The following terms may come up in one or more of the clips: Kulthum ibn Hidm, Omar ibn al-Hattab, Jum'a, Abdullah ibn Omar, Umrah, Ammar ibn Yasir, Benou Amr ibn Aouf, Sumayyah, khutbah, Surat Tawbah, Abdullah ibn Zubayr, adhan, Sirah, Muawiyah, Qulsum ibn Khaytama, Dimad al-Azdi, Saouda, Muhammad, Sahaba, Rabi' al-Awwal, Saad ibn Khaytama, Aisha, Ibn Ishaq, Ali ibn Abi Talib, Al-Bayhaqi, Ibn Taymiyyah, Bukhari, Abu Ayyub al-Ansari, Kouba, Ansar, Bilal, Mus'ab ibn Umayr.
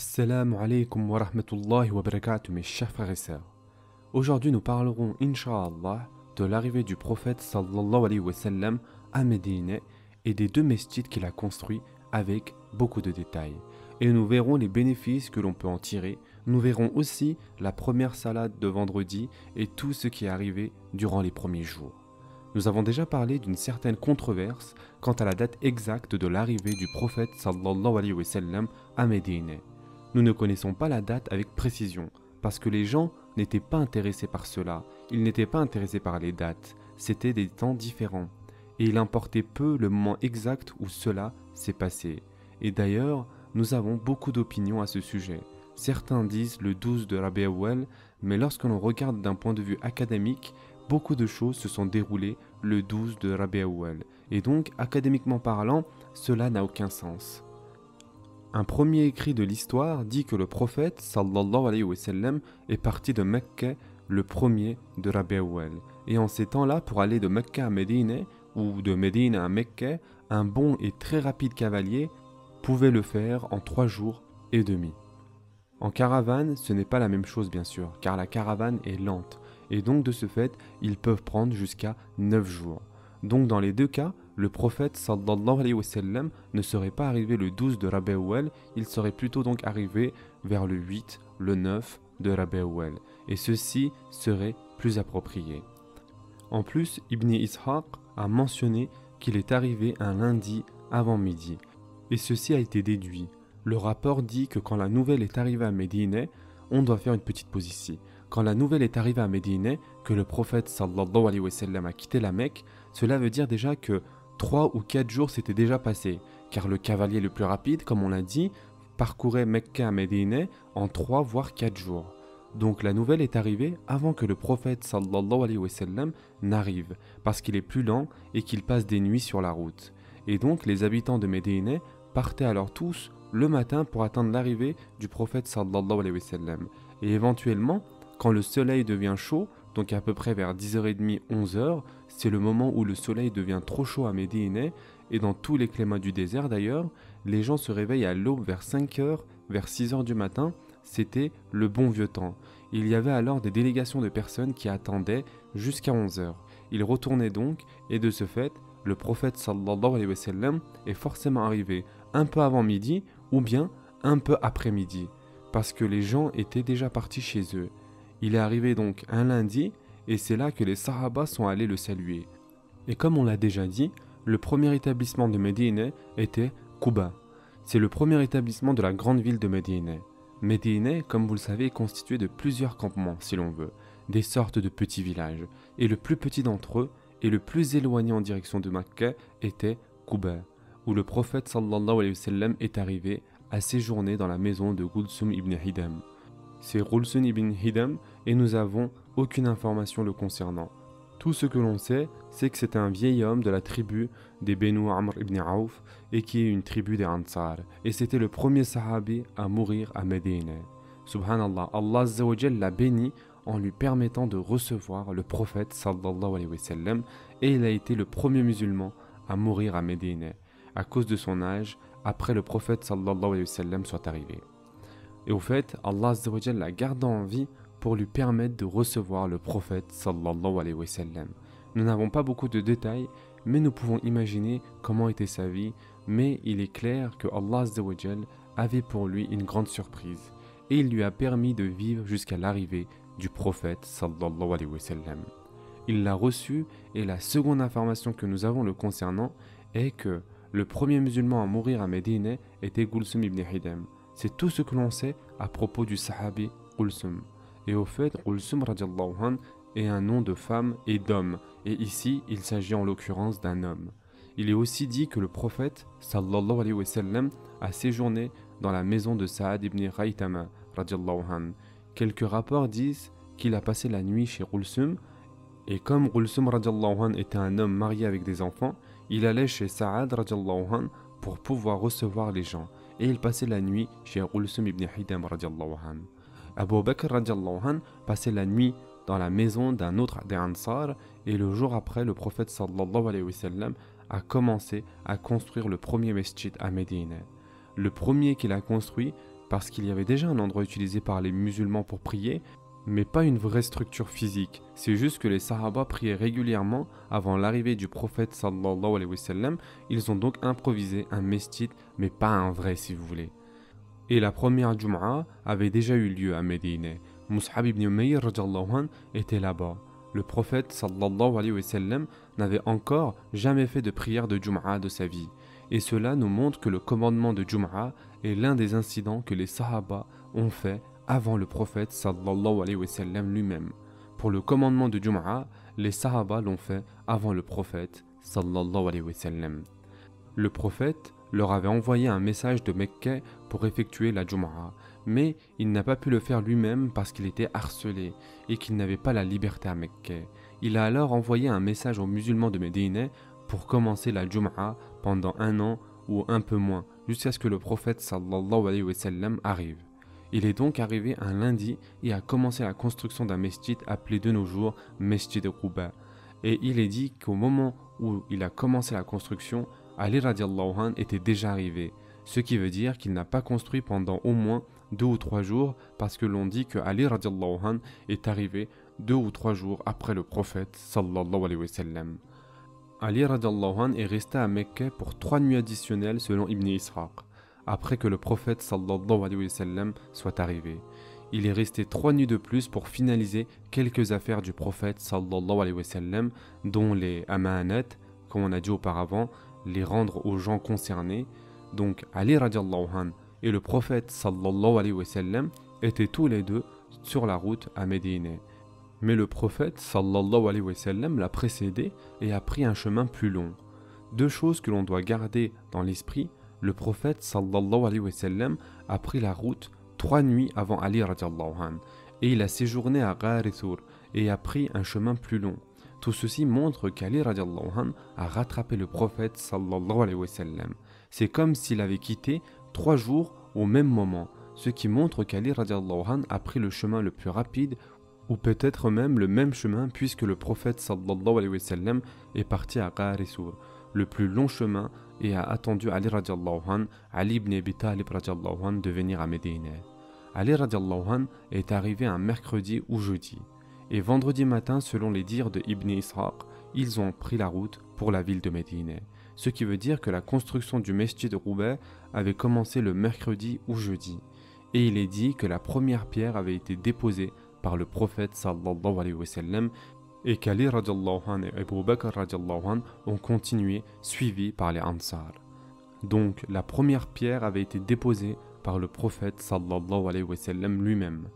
Assalamu alaikum wa rahmatullahi wa barakatuh, mes chers frères et sœurs. Aujourd'hui nous parlerons, Inch'Allah, de l'arrivée du prophète sallallahu alayhi wa sallam à Médine et des deux mesquites qu'il a construits avec beaucoup de détails. Et nous verrons les bénéfices que l'on peut en tirer. Nous verrons aussi la première salade de vendredi et tout ce qui est arrivé durant les premiers jours. Nous avons déjà parlé d'une certaine controverse quant à la date exacte de l'arrivée du prophète sallallahu alayhi wa sallam à Médine. Nous ne connaissons pas la date avec précision parce que les gens n'étaient pas intéressés par cela, ils n'étaient pas intéressés par les dates, c'était des temps différents et il importait peu le moment exact où cela s'est passé. Et d'ailleurs, nous avons beaucoup d'opinions à ce sujet. Certains disent le 12 de Rabi' al-Awwal, mais lorsque l'on regarde d'un point de vue académique, beaucoup de choses se sont déroulées le 12 de Rabi' al-Awwal et donc académiquement parlant, cela n'a aucun sens. Un premier écrit de l'histoire dit que le prophète sallallahu alayhi wa sallam est parti de Mecca le 1er de Rabi' al-Awwal. Et en ces temps-là, pour aller de Mecca à Médine ou de Médine à Mecca, un bon et très rapide cavalier pouvait le faire en 3 jours et demi. En caravane, ce n'est pas la même chose bien sûr, car la caravane est lente. Et donc de ce fait, ils peuvent prendre jusqu'à 9 jours. Donc dans les deux cas, le prophète sallallahu alayhi wa sallam ne serait pas arrivé le 12 de Rabi' al-Awwal, il serait plutôt donc arrivé vers le 8, le 9 de Rabi' al-Awwal. Et ceci serait plus approprié. En plus, Ibn Ishaq a mentionné qu'il est arrivé un lundi avant midi. Et ceci a été déduit. Le rapport dit que quand la nouvelle est arrivée à Médine, on doit faire une petite pause ici. Quand la nouvelle est arrivée à Médine, que le prophète sallallahu alayhi wa sallam a quitté la Mecque, cela veut dire déjà que 3 ou 4 jours s'étaient déjà passés, car le cavalier le plus rapide, comme on l'a dit, parcourait Mecca à Médine en 3 voire 4 jours. Donc la nouvelle est arrivée avant que le prophète sallallahu alayhi wa sallam n'arrive, parce qu'il est plus lent et qu'il passe des nuits sur la route. Et donc les habitants de Médine partaient alors tous le matin pour atteindre l'arrivée du prophète sallallahu alayhi wa sallam. Et éventuellement, quand le soleil devient chaud, donc à peu près vers 10h30, 11h, c'est le moment où le soleil devient trop chaud à Médine, et dans tous les climats du désert d'ailleurs, les gens se réveillent à l'aube vers 5h, vers 6h du matin, c'était le bon vieux temps. Il y avait alors des délégations de personnes qui attendaient jusqu'à 11h. Ils retournaient donc, et de ce fait, le prophète sallallahu alayhi wa sallam est forcément arrivé un peu avant midi, ou bien un peu après midi, parce que les gens étaient déjà partis chez eux. Il est arrivé donc un lundi, et c'est là que les Sahaba sont allés le saluer. Et comme on l'a déjà dit, le premier établissement de Médine était Kouba. C'est le premier établissement de la grande ville de Médine. Médine, comme vous le savez, est constitué de plusieurs campements, si l'on veut, des sortes de petits villages. Et le plus petit d'entre eux, et le plus éloigné en direction de Mecca, était Kouba, où le prophète sallallahu alayhi wa sallam est arrivé à séjourner dans la maison de Kulthum ibn Hidm. C'est Qulsum ibn Khaytama et nous n'avons aucune information le concernant. Tout ce que l'on sait, c'est que c'est un vieil homme de la tribu des Benou Amr ibn Aouf et qui est une tribu des Ansar. Et c'était le premier sahabi à mourir à Médine. Subhanallah, Allah Azza wa Jal l'a béni en lui permettant de recevoir le prophète sallallahu alayhi wa sallam et il a été le premier musulman à mourir à Médine à cause de son âge après le prophète sallallahu alayhi wa sallam soit arrivé. Et au fait, Allah Azza wa Jal la garde en vie pour lui permettre de recevoir le prophète sallallahu alayhi wa sallam. Nous n'avons pas beaucoup de détails, mais nous pouvons imaginer comment était sa vie, mais il est clair que Allah Azza wa Jal avait pour lui une grande surprise, et il lui a permis de vivre jusqu'à l'arrivée du prophète sallallahu alayhi wa sallam. Il l'a reçu, et la seconde information que nous avons le concernant est que le premier musulman à mourir à Médine était Qulsum ibn Hidm. C'est tout ce que l'on sait à propos du sahabi Qulsum. Et au fait, Qulsum radiallahu anhu est un nom de femme et d'homme. Et ici, il s'agit en l'occurrence d'un homme. Il est aussi dit que le prophète sallallahu alayhi wa sallam a séjourné dans la maison de Saad ibn Khaytama radiallahu anhu. Quelques rapports disent qu'il a passé la nuit chez Qulsum. Et comme Qulsum radiallahu anhu était un homme marié avec des enfants, il allait chez Saad radiallahu anhu pour pouvoir recevoir les gens. Et il passait la nuit chez Qulsum ibn Hidm radiallahu anhu. Abu Bakr radiallahu anhu passait la nuit dans la maison d'un autre des Ansar et le jour après, le prophète sallallahu alayhi wa sallam a commencé à construire le premier masjid à Médine. Le premier qu'il a construit, parce qu'il y avait déjà un endroit utilisé par les musulmans pour prier, mais pas une vraie structure physique. C'est juste que les Sahaba priaient régulièrement avant l'arrivée du prophète sallallahu alayhi wa sallam. Ils ont donc improvisé un mesjid, mais pas un vrai si vous voulez. Et la première Jum'a avait déjà eu lieu à Médine. Mus'ab ibn Umayr était là-bas. Le prophète sallallahu alayhi wa sallam n'avait encore jamais fait de prière de Jum'a de sa vie. Et cela nous montre que le commandement de Jum'a est l'un des incidents que les Sahaba ont fait avant le prophète sallallahu alayhi wa sallam lui-même. Pour le commandement de Jum'a, les Sahaba l'ont fait avant le prophète sallallahu alayhi wa sallam. Le prophète leur avait envoyé un message de Mecque pour effectuer la Jum'a, mais il n'a pas pu le faire lui-même parce qu'il était harcelé et qu'il n'avait pas la liberté à Mecque. Il a alors envoyé un message aux musulmans de Médine pour commencer la Jum'a pendant un an ou un peu moins, jusqu'à ce que le prophète sallallahu alayhi wa sallam arrive. Il est donc arrivé un lundi et a commencé la construction d'un mesjid appelé de nos jours Masjid Quba. Et il est dit qu'au moment où il a commencé la construction, Ali radiallahu anh était déjà arrivé. Ce qui veut dire qu'il n'a pas construit pendant au moins 2 ou 3 jours, parce que l'on dit que Ali radiallahu anh est arrivé 2 ou 3 jours après le prophète sallallahu alayhi wa sallam. Ali radiallahu anh est resté à Mecque pour 3 nuits additionnelles selon Ibn Ishaq, après que le prophète sallallahu alayhi wa sallam soit arrivé. Il est resté 3 nuits de plus pour finaliser quelques affaires du prophète sallallahu alayhi wa sallam, dont les amanat, comme on a dit auparavant, les rendre aux gens concernés. Donc Ali radiallahu anh et le prophète sallallahu alayhi wa sallam étaient tous les deux sur la route à Médine. Mais le prophète sallallahu alayhi wa sallam l'a précédé et a pris un chemin plus long. 2 choses que l'on doit garder dans l'esprit. Le prophète sallallahu alayhi wa sallam a pris la route 3 nuits avant Ali radiallahu anh, et il a séjourné à Gharithur et a pris un chemin plus long. Tout ceci montre qu'Ali radiallahu anh a rattrapé le prophète sallallahu alayhi wa sallam. C'est comme s'il avait quitté 3 jours au même moment, ce qui montre qu'Ali radiallahu anh a pris le chemin le plus rapide, ou peut-être même le même chemin, puisque le prophète sallallahu alayhi wa sallam est parti à Gharithur, le plus long chemin, et a attendu Ali radiallahu anh, Ali ibn Abi Talib radiallahu anh, de venir à Médine. Ali radiallahu anh est arrivé un mercredi ou jeudi, et vendredi matin, selon les dires de Ibn Ishaq, ils ont pris la route pour la ville de Médine. Ce qui veut dire que la construction du Masjid Quba avait commencé le mercredi ou jeudi, et il est dit que la première pierre avait été déposée par le prophète sallallahu alayhi wa sallam, et qu'Ali radiallahu anh et Abu Bakr radiallahu anh ont continué, suivis par les Ansar. Donc la première pierre avait été déposée par le prophète sallallahu alayhi wa sallam lui-même.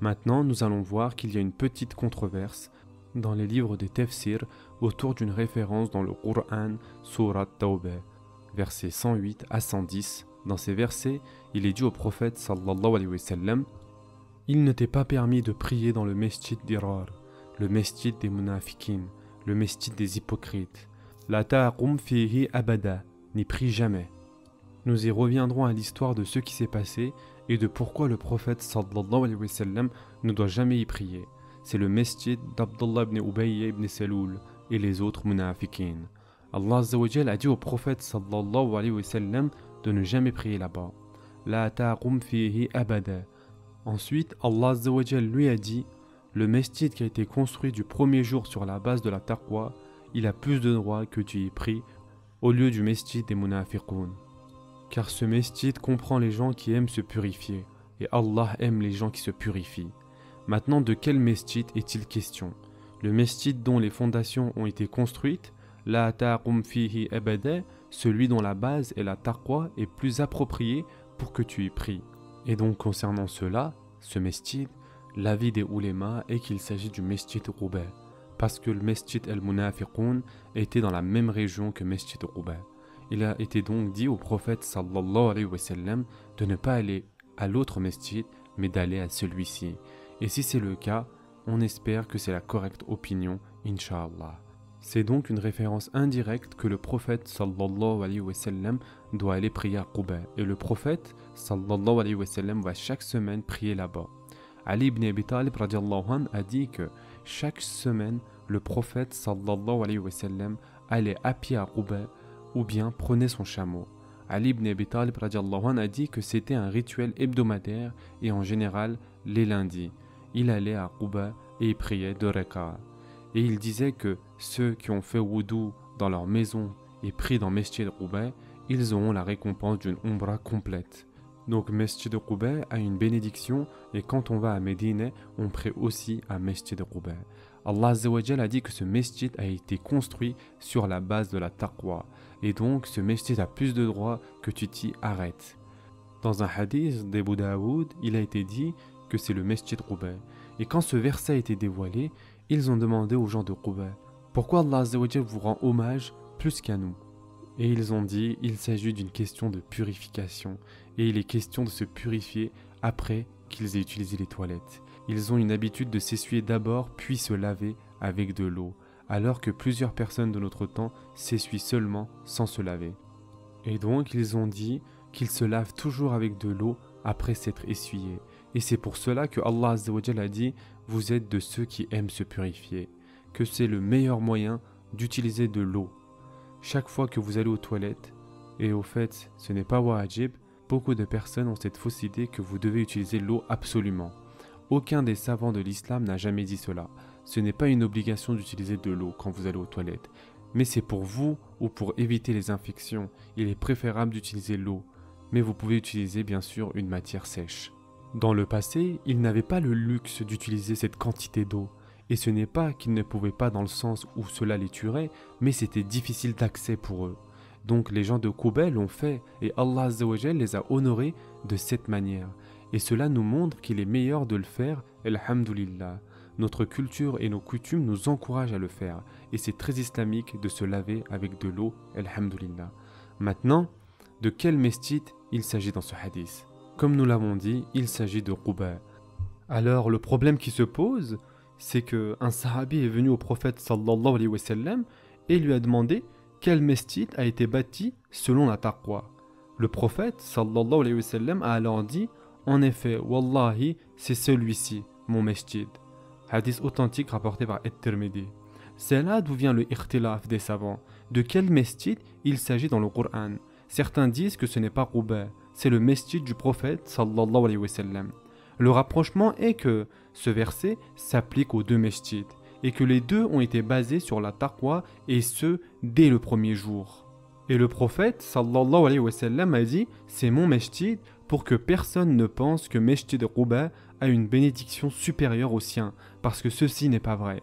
Maintenant nous allons voir qu'il y a une petite controverse dans les livres des tafsir autour d'une référence dans le Qur'an, Surat Tawbah, versets 108 à 110. Dans ces versets, il est dit au prophète sallallahu alayhi wa sallam: il ne t'est pas permis de prier dans le Masjid d'Irar, le mesjid des munafikin, le mesjid des hypocrites. La ta'aqum fihi abada, n'y prie jamais. Nous y reviendrons à l'histoire de ce qui s'est passé et de pourquoi le prophète sallallahu alayhi wa sallam ne doit jamais y prier. C'est le mesjid d'Abdullah ibn Ubayy ibn Salul et les autres munafikin. Allah azza wa jal a dit au prophète sallallahu alayhi wa sallam de ne jamais prier là-bas. La ta'aqum fihi abada. Ensuite, Allah azza wa jal lui a dit: le mesjid qui a été construit du premier jour sur la base de la taqwa, il a plus de droits que tu y pries au lieu du mesjid des munafiqoun. Car ce mesjid comprend les gens qui aiment se purifier, et Allah aime les gens qui se purifient. Maintenant, de quel mesjid est-il question? Le mesjid dont les fondations ont été construites, la ta'aqum fihi abada, celui dont la base et la taqwa est plus appropriée pour que tu y pries. Et donc concernant cela, ce mesjid, l'avis des ulémas est qu'il s'agit du Masjid Quba, parce que le Masjid al-Munafiqun était dans la même région que Masjid Quba. Il a été donc dit au prophète sallallahu alayhi wa sallam de ne pas aller à l'autre masjid, mais d'aller à celui-ci. Et si c'est le cas, on espère que c'est la correcte opinion, Inch'Allah. C'est donc une référence indirecte que le prophète sallallahu alayhi wa sallam doit aller prier à Quba, et le prophète sallallahu alayhi wa sallam va chaque semaine prier là-bas. Ali ibn Abi Talib radiallahu anh a dit que chaque semaine, le prophète sallallahu alayhi wa sallam allait à pied à Quba ou bien prenait son chameau. Ali ibn Abi Talib radiallahu anh a dit que c'était un rituel hebdomadaire et en général les lundis. Il allait à Quba et y priait 2 rak'ah. Et il disait que ceux qui ont fait wudu dans leur maison et pris dans Masjid Quba, ils auront la récompense d'une Umrah complète. Donc Masjid Quba a une bénédiction et quand on va à Médine, on prie aussi à Masjid Quba. Allah Azzawajal a dit que ce Masjid a été construit sur la base de la taqwa. Et donc ce Masjid a plus de droits que tu t'y arrêtes. Dans un hadith d'Abu Daoud, il a été dit que c'est le Masjid Quba. Et quand ce verset a été dévoilé, ils ont demandé aux gens de Quba « Pourquoi Allah Azzawajal vous rend hommage plus qu'à nous ?» Et ils ont dit, il s'agit d'une question de purification, et il est question de se purifier après qu'ils aient utilisé les toilettes. Ils ont une habitude de s'essuyer d'abord, puis se laver avec de l'eau, alors que plusieurs personnes de notre temps s'essuient seulement sans se laver. Et donc ils ont dit qu'ils se lavent toujours avec de l'eau après s'être essuyés. Et c'est pour cela que Allah Azzawajal a dit, vous êtes de ceux qui aiment se purifier, que c'est le meilleur moyen d'utiliser de l'eau. Chaque fois que vous allez aux toilettes, et au fait ce n'est pas wajib, beaucoup de personnes ont cette fausse idée que vous devez utiliser l'eau absolument. Aucun des savants de l'islam n'a jamais dit cela. Ce n'est pas une obligation d'utiliser de l'eau quand vous allez aux toilettes. Mais c'est pour vous ou pour éviter les infections, il est préférable d'utiliser l'eau. Mais vous pouvez utiliser bien sûr une matière sèche. Dans le passé, ils n'avaient pas le luxe d'utiliser cette quantité d'eau. Et ce n'est pas qu'ils ne pouvaient pas dans le sens où cela les tuerait, mais c'était difficile d'accès pour eux. Donc les gens de Quba l'ont fait et Allah Azzawajal les a honorés de cette manière. Et cela nous montre qu'il est meilleur de le faire, alhamdulillah. Notre culture et nos coutumes nous encouragent à le faire. Et c'est très islamique de se laver avec de l'eau, alhamdulillah. Maintenant, de quel masjid il s'agit dans ce hadith? Comme nous l'avons dit, il s'agit de Quba. Alors le problème qui se pose, c'est qu'un sahabi est venu au prophète sallallahu alayhi wa sallam et lui a demandé quel masjid a été bâti selon la taqwa. Le prophète sallallahu alayhi wa sallam a alors dit « En effet, wallahi, c'est celui-ci, mon masjid. » Hadith authentique rapporté par At-Tirmidhi. C'est là d'où vient le ikhtilaf des savants. De quel masjid il s'agit dans le Coran? Certains disent que ce n'est pas Quba, c'est le masjid du prophète sallallahu alayhi wa sallam. Le rapprochement est que ce verset s'applique aux 2 masjids et que les 2 ont été basés sur la taqwa et ce dès le premier jour. Et le prophète sallallahu alayhi wa sallam a dit « C'est mon masjid » pour que personne ne pense que Masjid Quba a une bénédiction supérieure au sien parce que ceci n'est pas vrai.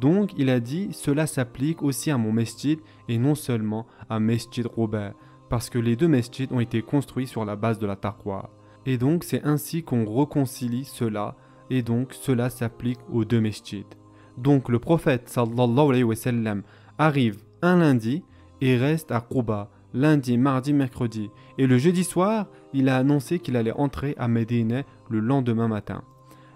Donc il a dit « Cela s'applique aussi à mon masjid et non seulement à Masjid Quba parce que les 2 masjids ont été construits sur la base de la taqwa. » Et donc c'est ainsi qu'on réconcilie cela, et donc cela s'applique aux 2 masjids. Donc le prophète sallallahu alayhi wa sallam arrive un lundi et reste à Quba, lundi, mardi, mercredi. Et le jeudi soir, il a annoncé qu'il allait entrer à Médine le lendemain matin.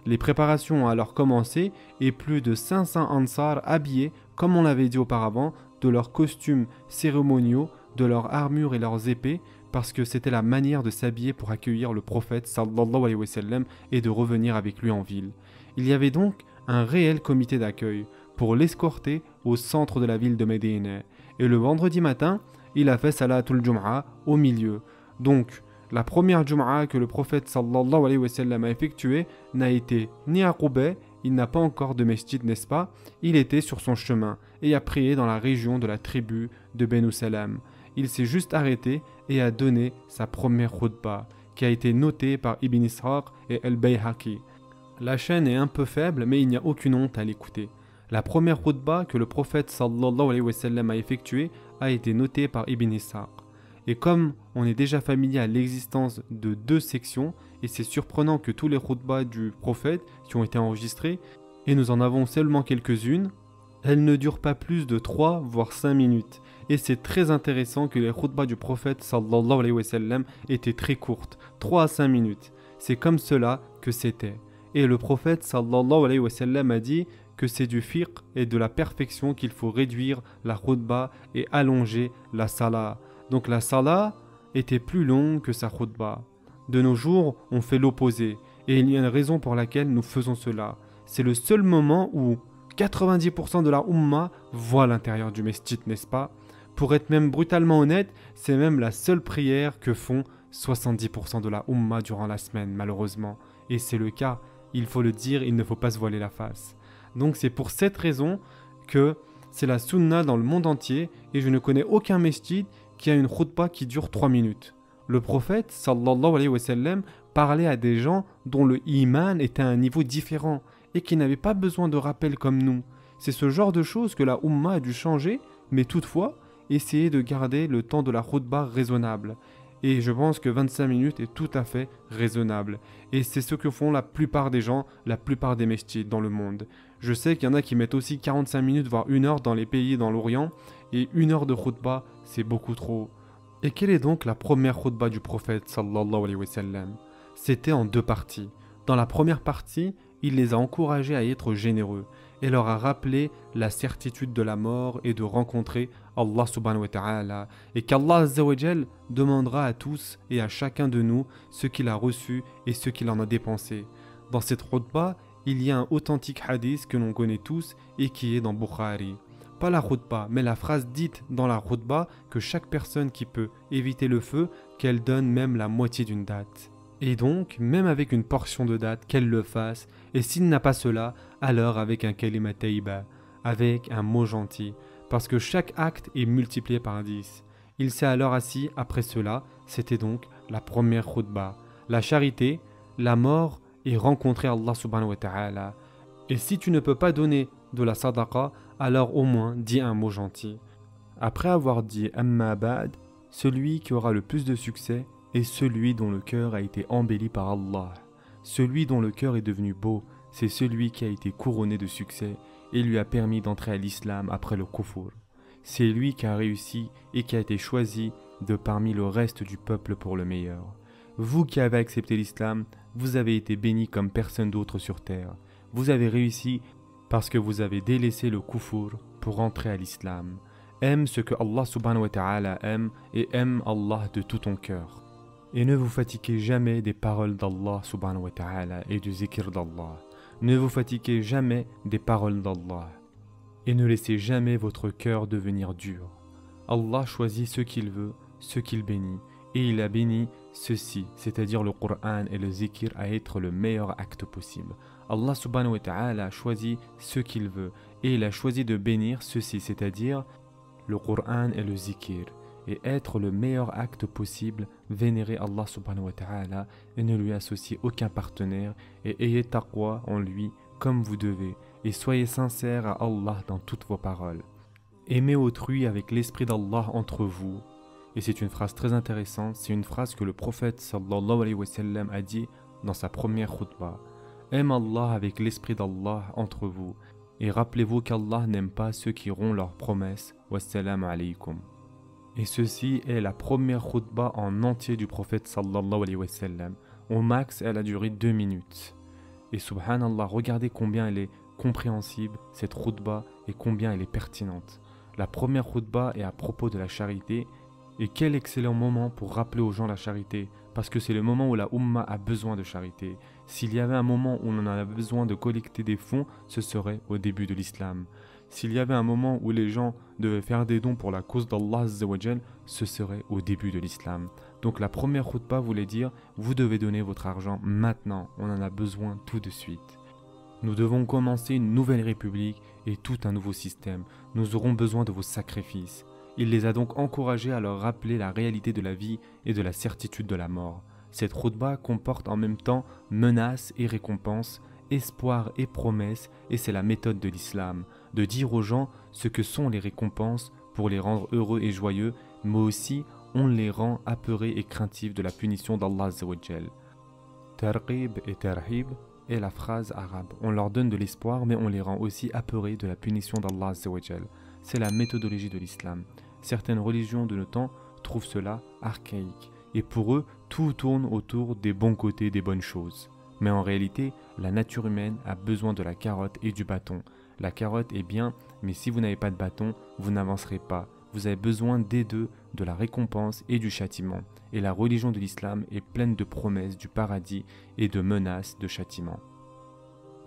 Les préparations ont alors commencé et plus de 500 Ansar habillés, comme on l'avait dit auparavant, de leurs costumes cérémoniaux, de leurs armures et leurs épées, parce que c'était la manière de s'habiller pour accueillir le prophète sallallahu alayhi wa sallam et de revenir avec lui en ville. Il y avait donc un réel comité d'accueil pour l'escorter au centre de la ville de Médine. Et le vendredi matin, il a fait Salatul Jum'a au milieu. Donc, la première Jum'a que le prophète sallallahu alayhi wa sallam a effectuée n'a été ni à Quba, il n'a pas encore de masjid, n'est-ce pas? Il était sur son chemin et a prié dans la région de la tribu de Benou Salam. Il s'est juste arrêté et a donné sa première khutbah, qui a été notée par Ibn Ishaq et Al-Bayhaqi. La chaîne est un peu faible, mais il n'y a aucune honte à l'écouter. La première khutbah que le prophète sallallahu alayhi wa sallam a effectuée a été notée par Ibn Ishaq. Et comme on est déjà familier à l'existence de 2 sections, et c'est surprenant que tous les khutbahs du prophète qui ont été enregistrés, et nous en avons seulement quelques-unes, elles ne durent pas plus de 3 voire 5 minutes. Et c'est très intéressant que les khutbahs du prophète sallallahu alayhi wa sallam étaient très courtes, 3 à 5 minutes. C'est comme cela que c'était. Et le prophète sallallahu alayhi wa sallam a dit que c'est du fiqh et de la perfection qu'il faut réduire la khutbah et allonger la salah. Donc la salah était plus longue que sa khutbah. De nos jours, on fait l'opposé et il y a une raison pour laquelle nous faisons cela. C'est le seul moment où 90% de la Ummah voit l'intérieur du masjid, n'est-ce pas? Pour être même brutalement honnête, c'est même la seule prière que font 70% de la Ummah durant la semaine, malheureusement. Et c'est le cas, il faut le dire, il ne faut pas se voiler la face. Donc c'est pour cette raison que c'est la sunna dans le monde entier, et je ne connais aucun mesjid qui a une khutbah qui dure 3 minutes. Le prophète, sallallahu alayhi wa sallam, parlait à des gens dont le iman était à un niveau différent, et qui n'avaient pas besoin de rappel comme nous. C'est ce genre de choses que la Ummah a dû changer, mais toutefois, essayez de garder le temps de la khutbah raisonnable. Et je pense que 25 minutes est tout à fait raisonnable. Et c'est ce que font la plupart des gens, la plupart des mesjids dans le monde. Je sais qu'il y en a qui mettent aussi 45 minutes voire 1 heure dans les pays dans l'Orient, et 1 heure de khutbah, c'est beaucoup trop. Et quelle est donc la première khutbah du prophète sallallahu alayhi wa sallam? C'était en 2 parties. Dans la première partie, il les a encouragés à être généreux et leur a rappelé la certitude de la mort et de rencontrer Allah subhanahu wa ta'ala, et qu'Allah azza wa jal demandera à tous et à chacun de nous ce qu'il a reçu et ce qu'il en a dépensé. Dans cette khutbah, il y a un authentique hadith que l'on connaît tous et qui est dans Bukhari. Pas la khutbah, mais la phrase dite dans la khutbah que chaque personne qui peut éviter le feu, qu'elle donne même la moitié d'une date. Et donc, même avec une portion de date, qu'elle le fasse, et s'il n'a pas cela, alors avec un kalima taïba, avec un mot gentil, parce que chaque acte est multiplié par 10. Il s'est alors assis après cela, c'était donc la première khutbah. La charité, la mort et rencontrer Allah subhanahu wa ta'ala. Et si tu ne peux pas donner de la sadaqa, alors au moins dis un mot gentil. Après avoir dit Amma ba'd, celui qui aura le plus de succès est celui dont le cœur a été embelli par Allah. Celui dont le cœur est devenu beau, c'est celui qui a été couronné de succès et lui a permis d'entrer à l'islam après le kufr. C'est lui qui a réussi et qui a été choisi de parmi le reste du peuple pour le meilleur. Vous qui avez accepté l'islam, vous avez été béni comme personne d'autre sur terre. Vous avez réussi parce que vous avez délaissé le kufr pour entrer à l'islam. Aime ce que Allah subhanahu wa ta'ala aime et aime Allah de tout ton cœur. Et ne vous fatiguez jamais des paroles d'Allah subhanahu wa ta'ala et du zikr d'Allah. Ne vous fatiguez jamais des paroles d'Allah. Et ne laissez jamais votre cœur devenir dur. Allah choisit ce qu'il veut, ce qu'il bénit. Et il a béni ceci, c'est-à-dire le Qur'an et le zikr à être le meilleur acte possible. Allah subhanahu wa ta'ala a choisi ce qu'il veut. Et il a choisi de bénir ceci, c'est-à-dire le Qur'an et le zikr. Et être le meilleur acte possible, vénérer Allah subhanahu wa ta'ala et ne lui associer aucun partenaire, et ayez taqwa en lui comme vous devez, et soyez sincères à Allah dans toutes vos paroles. Aimez autrui avec l'esprit d'Allah entre vous. Et c'est une phrase très intéressante, c'est une phrase que le prophète sallallahu alayhi wa sallam a dit dans sa première khutbah. Aime Allah avec l'esprit d'Allah entre vous, et rappelez-vous qu'Allah n'aime pas ceux qui rompent leurs promesses. Wassalamu alaykum. Et ceci est la première khutbah en entier du prophète sallallahu alayhi wa sallam. Au max, elle a duré 2 minutes. Et subhanallah, regardez combien elle est compréhensible, cette khutbah, et combien elle est pertinente. La première khutbah est à propos de la charité. Et quel excellent moment pour rappeler aux gens la charité, parce que c'est le moment où la Ummah a besoin de charité. S'il y avait un moment où on en avait besoin de collecter des fonds, ce serait au début de l'islam. S'il y avait un moment où les gens devaient faire des dons pour la cause d'Allah azzawajal, ce serait au début de l'islam. Donc la première khutbah voulait dire, vous devez donner votre argent maintenant, on en a besoin tout de suite. Nous devons commencer une nouvelle république et tout un nouveau système. Nous aurons besoin de vos sacrifices. Il les a donc encouragés à leur rappeler la réalité de la vie et de la certitude de la mort. Cette khutbah comporte en même temps menaces et récompenses, espoir et promesses, et c'est la méthode de l'islam, de dire aux gens ce que sont les récompenses pour les rendre heureux et joyeux, mais aussi on les rend apeurés et craintifs de la punition d'Allah azzawajal. Tarqib et tarhib est la phrase arabe. On leur donne de l'espoir, mais on les rend aussi apeurés de la punition d'Allah azzawajal. C'est la méthodologie de l'islam. Certaines religions de nos temps trouvent cela archaïque, et pour eux, tout tourne autour des bons côtés, des bonnes choses. Mais en réalité, la nature humaine a besoin de la carotte et du bâton. La carotte est bien, mais si vous n'avez pas de bâton, vous n'avancerez pas. Vous avez besoin des deux, de la récompense et du châtiment. Et la religion de l'islam est pleine de promesses du paradis et de menaces de châtiment.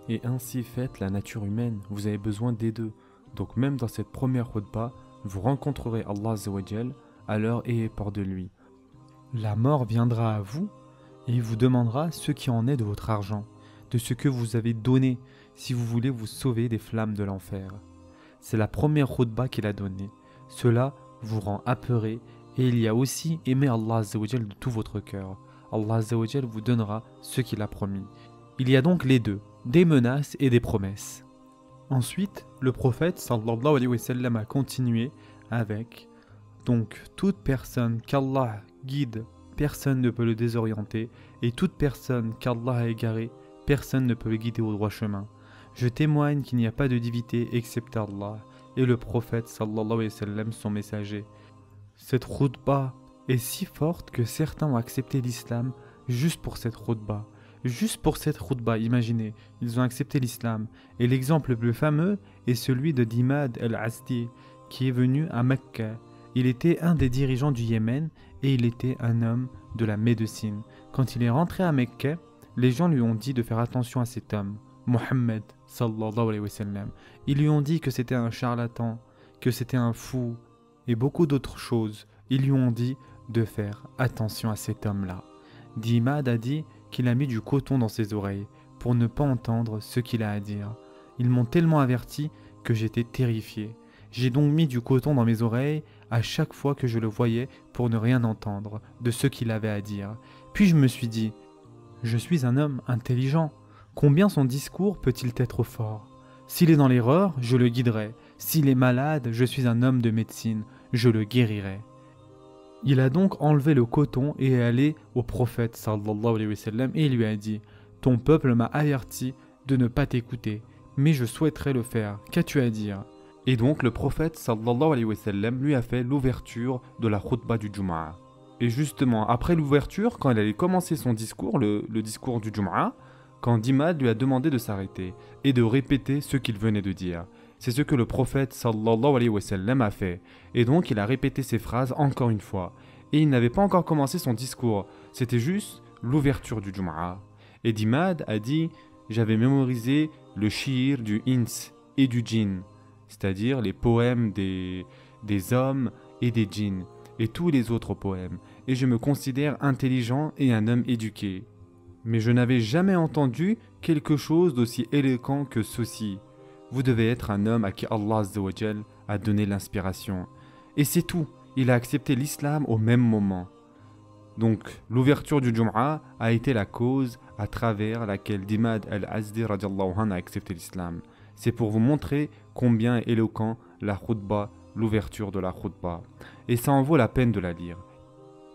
Et ainsi faite la nature humaine, vous avez besoin des deux. Donc même dans cette première khutbah, vous rencontrerez Allah Azzawajal à l'heure et par de lui. La mort viendra à vous et il vous demandera ce qui en est de votre argent, de ce que vous avez donné, si vous voulez vous sauver des flammes de l'enfer. C'est la première khutbah qu'il a donnée. Cela vous rend apeuré et il y a aussi aimer Allah Azzawajal de tout votre cœur. Allah Azzawajal vous donnera ce qu'il a promis. Il y a donc les deux, des menaces et des promesses. Ensuite, le prophète sallallahu alayhi wa sallam a continué avec « Donc toute personne qu'Allah guide, personne ne peut le désorienter, et toute personne qu'Allah a égarée, personne ne peut le guider au droit chemin. Je témoigne qu'il n'y a pas de divinité excepté Allah, et le prophète sallallahu alayhi wa sallam son messager. » Cette khutbah est si forte que certains ont accepté l'islam juste pour cette khutbah. Juste pour cette khutbah, imaginez, ils ont accepté l'islam. Et l'exemple le plus fameux est celui de Dimad al-Azdi, qui est venu à Mecca. Il était un des dirigeants du Yémen et il était un homme de la médecine. Quand il est rentré à Mecca, les gens lui ont dit de faire attention à cet homme, Muhammad sallallahu alayhi wa sallam. Ils lui ont dit que c'était un charlatan, que c'était un fou et beaucoup d'autres choses. Ils lui ont dit de faire attention à cet homme-là. Dimad a dit qu'il a mis du coton dans ses oreilles pour ne pas entendre ce qu'il a à dire. Ils m'ont tellement averti que j'étais terrifié. J'ai donc mis du coton dans mes oreilles à chaque fois que je le voyais pour ne rien entendre de ce qu'il avait à dire. Puis je me suis dit, je suis un homme intelligent. Combien son discours peut-il être fort? S'il est dans l'erreur, je le guiderai. S'il est malade, je suis un homme de médecine, je le guérirai. Il a donc enlevé le coton et est allé au prophète sallallahu alayhi wa sallam et il lui a dit « Ton peuple m'a averti de ne pas t'écouter, mais je souhaiterais le faire, qu'as-tu à dire ?» Et donc le prophète sallallahu alayhi wa sallam lui a fait l'ouverture de la khutbah du Jum'a. Et justement, après l'ouverture, quand il allait commencer son discours, le discours du Jum'a, quand Dimad lui a demandé de s'arrêter et de répéter ce qu'il venait de dire. C'est ce que le prophète sallallahu alayhi wa sallam a fait, et donc il a répété ces phrases encore une fois. Et il n'avait pas encore commencé son discours, c'était juste l'ouverture du Jum'a. Et Dimad a dit « J'avais mémorisé le shi'r du ins et du djinn, c'est-à-dire les poèmes des hommes et des djinns, et tous les autres poèmes, et je me considère intelligent et un homme éduqué. Mais je n'avais jamais entendu quelque chose d'aussi éloquent que ceci. Vous devez être un homme à qui Allah Azzawajal a donné l'inspiration. » Et c'est tout, il a accepté l'islam au même moment. Donc l'ouverture du Jum'a a été la cause à travers laquelle Dimad al-Azdi radiallahu anhu a accepté l'islam. C'est pour vous montrer combien est éloquent la khutbah, l'ouverture de la khutbah. Et ça en vaut la peine de la lire.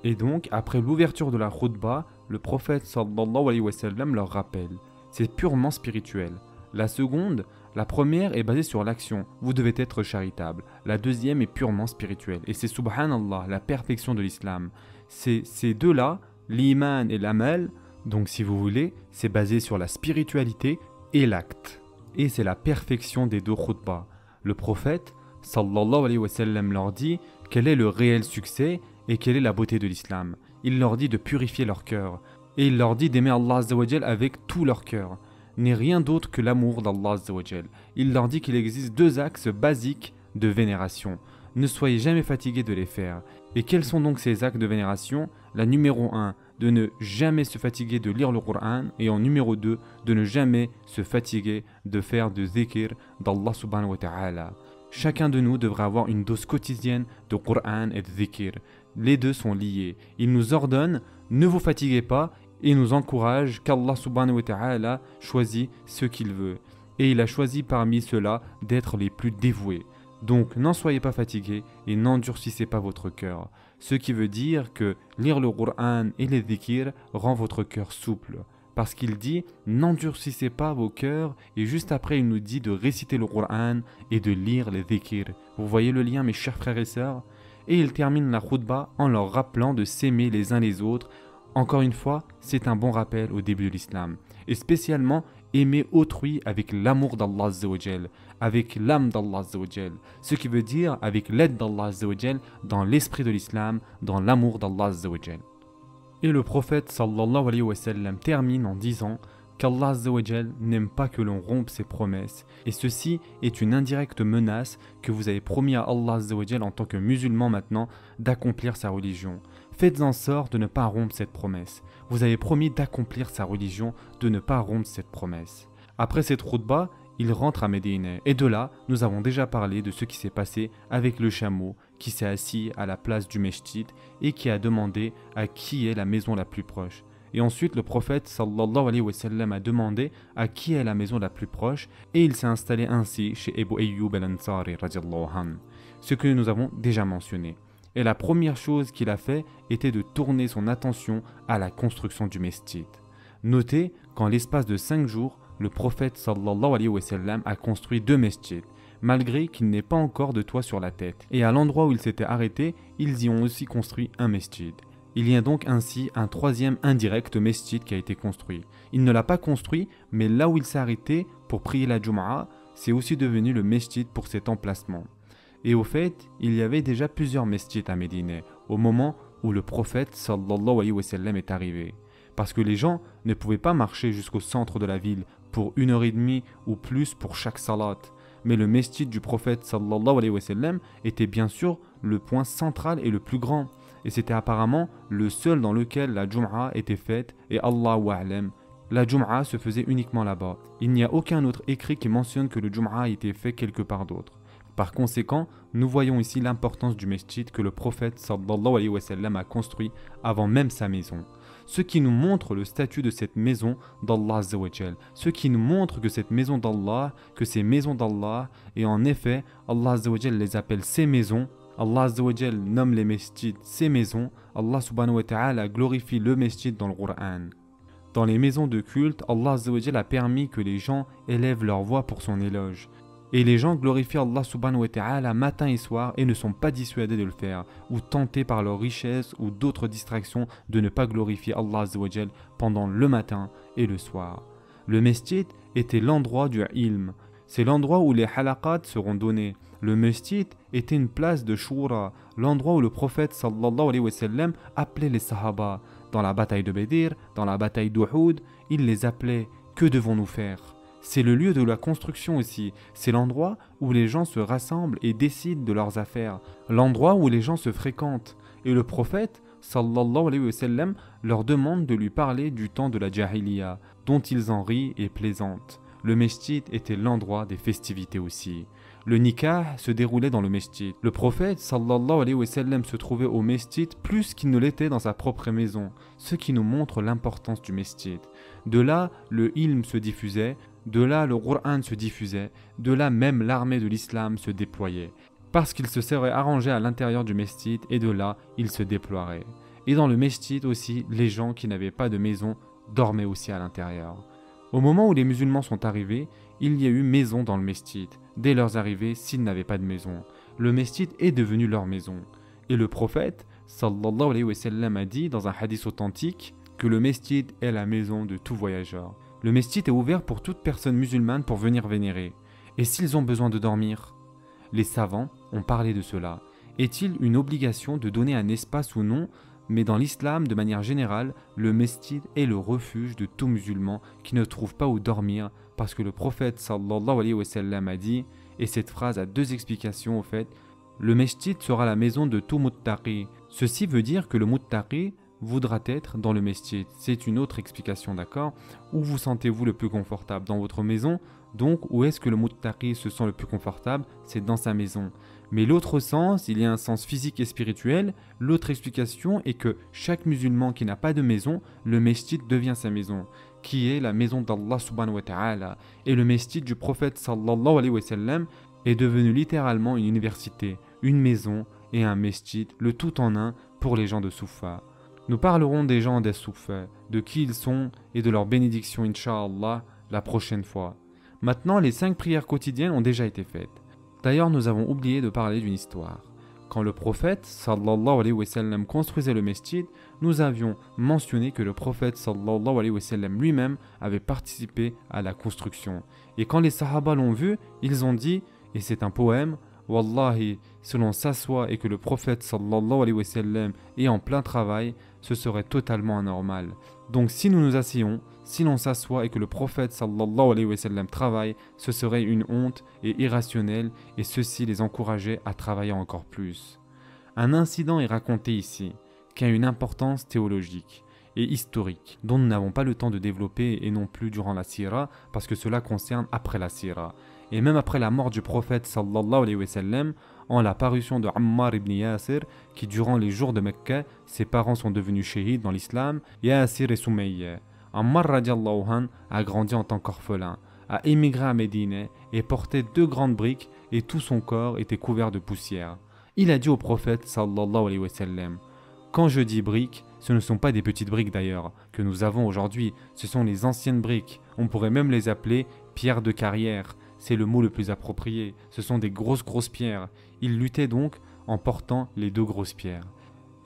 Et donc après l'ouverture de la khutbah, le prophète sallallahu alayhi wa sallam leur rappelle. C'est purement spirituel. La seconde, la première est basée sur l'action, vous devez être charitable. La deuxième est purement spirituelle, et c'est subhanallah, la perfection de l'islam. Ces deux-là, l'iman et l'amal, donc si vous voulez, c'est basé sur la spiritualité et l'acte. Et c'est la perfection des deux khutbahs. Le prophète, sallallahu alayhi wa sallam, leur dit quel est le réel succès et quelle est la beauté de l'islam. Il leur dit de purifier leur cœur, et il leur dit d'aimer Allah Azzawajal avec tout leur cœur. N'est rien d'autre que l'amour d'Allah Azzawajal. Il leur dit qu'il existe deux axes basiques de vénération. Ne soyez jamais fatigués de les faire. Et quels sont donc ces actes de vénération? La numéro 1, de ne jamais se fatiguer de lire le Coran, et en numéro 2, de ne jamais se fatiguer de faire de zikr d'Allah subhanahu wa ta'ala. Chacun de nous devra avoir une dose quotidienne de Coran et de zikr. Les deux sont liés. Il nous ordonne, ne vous fatiguez pas, et nous encourage qu'Allah subhanahu wa ta'ala choisit ce qu'il veut. Et il a choisi parmi ceux-là d'être les plus dévoués. Donc n'en soyez pas fatigués et n'endurcissez pas votre cœur. Ce qui veut dire que lire le Coran et les dhikr rend votre cœur souple. Parce qu'il dit n'endurcissez pas vos cœurs, et juste après il nous dit de réciter le Coran et de lire les dhikr. Vous voyez le lien, mes chers frères et sœurs? Et il termine la khutbah en leur rappelant de s'aimer les uns les autres. Encore une fois, c'est un bon rappel au début de l'islam. Et spécialement, aimer autrui avec l'amour d'Allah Azzawajal, avec l'âme d'Allah Azzawajal. Ce qui veut dire avec l'aide d'Allah Azzawajal, dans l'esprit de l'islam, dans l'amour d'Allah Azzawajal. Et le prophète sallallahu alayhi wa sallam termine en disant « qu'Allah Azza wa Jal n'aime pas que l'on rompe ses promesses, et ceci est une indirecte menace que vous avez promis à Allah Azza wa Jal en tant que musulman maintenant d'accomplir sa religion. Faites en sorte de ne pas rompre cette promesse. Vous avez promis d'accomplir sa religion, de ne pas rompre cette promesse. Après cette khutbah, il rentre à Médine, et de là, nous avons déjà parlé de ce qui s'est passé avec le chameau qui s'est assis à la place du mesjid et qui a demandé à qui est la maison la plus proche. Et ensuite, le prophète sallallahu alayhi wa sallam a demandé à qui est la maison la plus proche, et il s'est installé ainsi chez Abu Ayyub al-Ansari radiyallahu anhu, ce que nous avons déjà mentionné. Et la première chose qu'il a fait était de tourner son attention à la construction du mesjid. Notez qu'en l'espace de 5 jours, le prophète sallallahu alayhi wa sallam a construit 2 mesjids, malgré qu'il n'ait pas encore de toit sur la tête. Et à l'endroit où il s'était arrêté, ils y ont aussi construit un mesjid. Il y a donc ainsi un troisième indirect mesjid qui a été construit. Il ne l'a pas construit, mais là où il s'est arrêté pour prier la Jum'a, c'est aussi devenu le mesjid pour cet emplacement. Et au fait, il y avait déjà plusieurs mesjids à Médine, au moment où le prophète sallallahu alayhi wa sallam est arrivé. Parce que les gens ne pouvaient pas marcher jusqu'au centre de la ville pour 1h30 ou plus pour chaque salat. Mais le mesjid du prophète sallallahu alayhi wa sallam était bien sûr le point central et le plus grand. Et c'était apparemment le seul dans lequel la Jum'a était faite, et Allahu a'lam, la Jum'a se faisait uniquement là-bas. Il n'y a aucun autre écrit qui mentionne que le Jum'a a été fait quelque part d'autre. Par conséquent, nous voyons ici l'importance du mesjid que le prophète sallallahu alayhi wa sallam a construit avant même sa maison. Ce qui nous montre le statut de cette maison d'Allah Azza wa Jal. Ce qui nous montre que cette maison d'Allah, que ces maisons d'Allah, et en effet, Allah Azza wa Jal les appelle ses maisons. Allah Azza wa Jal nomme les mesjids ses maisons. Allah Subhanahu wa Ta'ala glorifie le mesjid dans le Coran. Dans les maisons de culte, Allah Azza wa Jal a permis que les gens élèvent leur voix pour son éloge. Et les gens glorifient Allah Subhanahu wa Ta'ala matin et soir et ne sont pas dissuadés de le faire, ou tentés par leur richesse ou d'autres distractions de ne pas glorifier Allah Azza wa Jal pendant le matin et le soir. Le mesjid était l'endroit du ilm, c'est l'endroit où les halaqat seront donnés. Le mesjid était une place de shura, l'endroit où le prophète sallallahu alayhi wa sallam appelait les sahaba. Dans la bataille de Bédir, dans la bataille d'Uhud, il les appelait « Que devons-nous faire ?» C'est le lieu de la construction aussi, c'est l'endroit où les gens se rassemblent et décident de leurs affaires, l'endroit où les gens se fréquentent. Et le prophète, sallallahu alayhi wa sallam, leur demande de lui parler du temps de la jahiliya, dont ils en rient et plaisantent. Le mesjid était l'endroit des festivités aussi. Le nikah se déroulait dans le mesjid. Le prophète sallallahu alayhi wa sallam se trouvait au mesjid plus qu'il ne l'était dans sa propre maison, ce qui nous montre l'importance du mesjid. De là, le ilm se diffusait, de là le Qur'an se diffusait, de là même l'armée de l'islam se déployait, parce qu'il se serait arrangé à l'intérieur du mesjid et de là il se déploierait. Et dans le mesjid aussi, les gens qui n'avaient pas de maison dormaient aussi à l'intérieur. Au moment où les musulmans sont arrivés, il y a eu maison dans le mesjid, dès leurs arrivées s'ils n'avaient pas de maison. Le mesjid est devenu leur maison. Et le prophète, sallallahu alayhi wa sallam, a dit dans un hadith authentique que le mesjid est la maison de tout voyageur. Le mesjid est ouvert pour toute personne musulmane pour venir vénérer. Et s'ils ont besoin de dormir? Les savants ont parlé de cela. Est-il une obligation de donner un espace ou non? Mais dans l'islam, de manière générale, le mesjid est le refuge de tout musulman qui ne trouve pas où dormir, parce que le prophète sallallahu alayhi wa sallam a dit, et cette phrase a 2 explications au fait, le mesjid sera la maison de tout muttaqi. Ceci veut dire que le muttaqi voudra être dans le mesjid. C'est une autre explication, d'accord? Où vous sentez-vous le plus confortable? Dans votre maison? Donc, où est-ce que le muttaqi se sent le plus confortable? C'est dans sa maison. Mais l'autre sens, il y a un sens physique et spirituel. L'autre explication est que chaque musulman qui n'a pas de maison, le mesjid devient sa maison, qui est la maison d'Allah subhanahu wa ta'ala. Et le mesjid du prophète sallallahu alayhi wa sallam est devenu littéralement une université, une maison et un mesjid, le tout en un pour les gens de Soufa. Nous parlerons des gens des Soufa, de qui ils sont et de leur bénédiction incha'Allah la prochaine fois. Maintenant, les 5 prières quotidiennes ont déjà été faites. D'ailleurs, nous avons oublié de parler d'une histoire. Quand le prophète sallallahu alayhi wa sallam construisait le mesjid, nous avions mentionné que le prophète sallallahu alayhi wa sallam lui-même avait participé à la construction. Et quand les sahaba l'ont vu, ils ont dit, et c'est un poème, Wallahi, si l'on s'assoit et que le prophète sallallahu alayhi wa sallam est en plein travail, ce serait totalement anormal. Donc si nous nous asseyons, si l'on s'assoit et que le prophète sallallahu alayhi wa sallam travaille, ce serait une honte et irrationnelle, et ceci les encourageait à travailler encore plus. Un incident est raconté ici, qui a une importance théologique et historique, dont nous n'avons pas le temps de développer et non plus durant la sira, parce que cela concerne après la sira. Et même après la mort du prophète sallallahu alayhi wa sallam, en la parution de Ammar ibn Yasir, qui durant les jours de Mecca, ses parents sont devenus chéhides dans l'islam, Yasir et Sumayyah. Ammar radiallahu anh a grandi en tant qu'orphelin, a émigré à Médine et portait deux grandes briques et tout son corps était couvert de poussière. Il a dit au prophète sallallahu alayhi wa sallam, quand je dis briques, ce ne sont pas des petites briques d'ailleurs, que nous avons aujourd'hui, ce sont les anciennes briques, on pourrait même les appeler pierres de carrière, c'est le mot le plus approprié, ce sont des grosses pierres. Il luttait donc en portant les deux grosses pierres.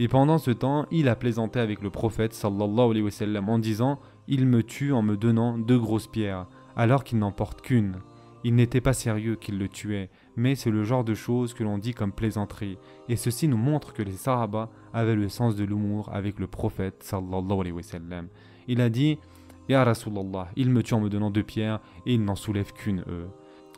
Et pendant ce temps, il a plaisanté avec le prophète sallallahu alayhi wa sallam en disant « Il me tue en me donnant deux grosses pierres, alors qu'il n'en porte qu'une ». Il n'était pas sérieux qu'il le tuait, mais c'est le genre de choses que l'on dit comme plaisanterie, et ceci nous montre que les Sahaba avaient le sens de l'humour avec le prophète sallallahu alayhi wa sallam. Il a dit « Ya Rasulallah, il me tue en me donnant deux pierres et il n'en soulève qu'une ».